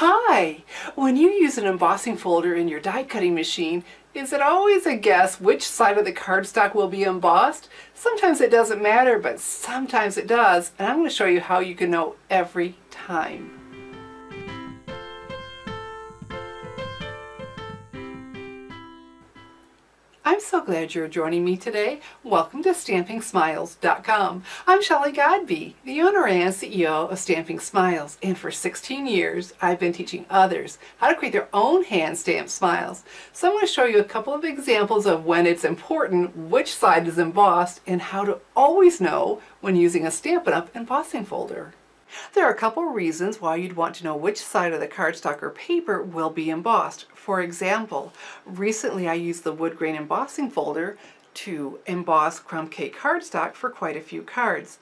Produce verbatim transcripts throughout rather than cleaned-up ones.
Hi! When you use an embossing folder in your die cutting machine, is it always a guess which side of the cardstock will be embossed? Sometimes it doesn't matter, but sometimes it does, and I'm going to show you how you can know every time. I'm so glad you're joining me today. Welcome to Stamping Smiles dot com. I'm Shelly Godby, the owner and C E O of Stamping Smiles, and for sixteen years I've been teaching others how to create their own hand-stamped smiles. So I'm going to show you a couple of examples of when it's important which side is embossed and how to always know when using a Stampin' Up! Embossing folder. There are a couple reasons why you'd want to know which side of the cardstock or paper will be embossed. For example, recently I used the wood grain embossing folder to emboss crumb cake cardstock for quite a few cards,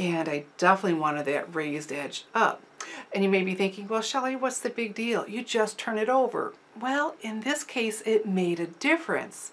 and I definitely wanted that raised edge up. And you may be thinking, well, Shelly, what's the big deal? You just turn it over. Well, in this case, it made a difference.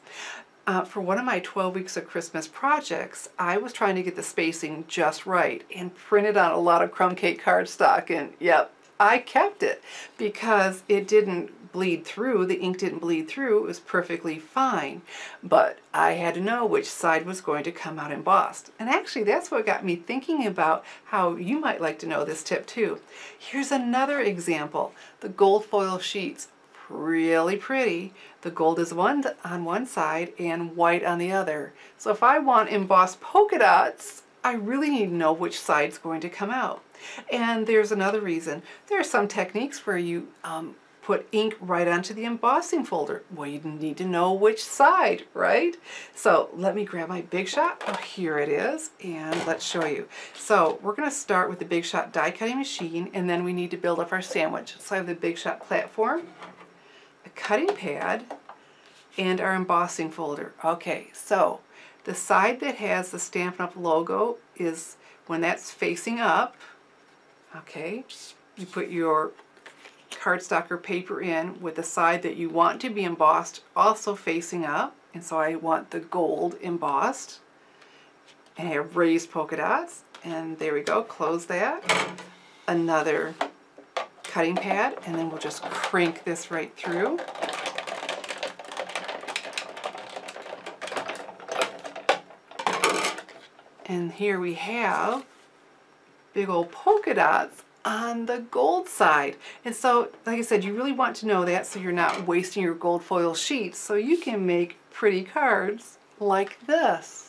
Uh, for one of my twelve weeks of Christmas projects, I was trying to get the spacing just right and printed on a lot of crumb cake cardstock, and yep, I kept it because it didn't bleed through, the ink didn't bleed through, it was perfectly fine, but I had to know which side was going to come out embossed. And actually that's what got me thinking about how you might like to know this tip too. Here's another example, the gold foil sheets. Really pretty. The gold is one on one side and white on the other. So if I want embossed polka dots, I really need to know which side's going to come out. And there's another reason. There are some techniques where you um, put ink right onto the embossing folder. Well, you need to know which side, right? So let me grab my Big Shot. Oh, here it is, and let's show you. So we're going to start with the Big Shot die cutting machine, and then we need to build up our sandwich. So I have the Big Shot platform, a cutting pad, and our embossing folder. Okay, so the side that has the Stampin' Up! Logo is when that's facing up. Okay, you put your cardstock or paper in with the side that you want to be embossed also facing up, and so I want the gold embossed, and I have raised polka dots, and there we go, close that. Another cutting pad, and then we'll just crank this right through. And here we have big old polka dots on the gold side. And so, like I said, you really want to know that so you're not wasting your gold foil sheets, so you can make pretty cards like this.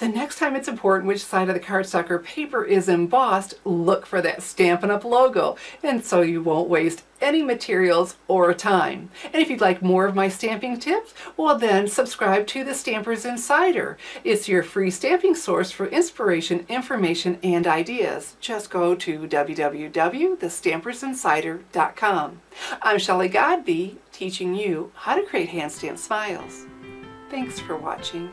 The next time it's important which side of the cardstock or paper is embossed, look for that Stampin' Up! Logo, and so you won't waste any materials or time. And if you'd like more of my stamping tips, well then subscribe to The Stampers Insider. It's your free stamping source for inspiration, information, and ideas. Just go to w w w dot the stampers insider dot com. I'm Shelly Godby, teaching you how to create hand-stamped smiles. Thanks for watching.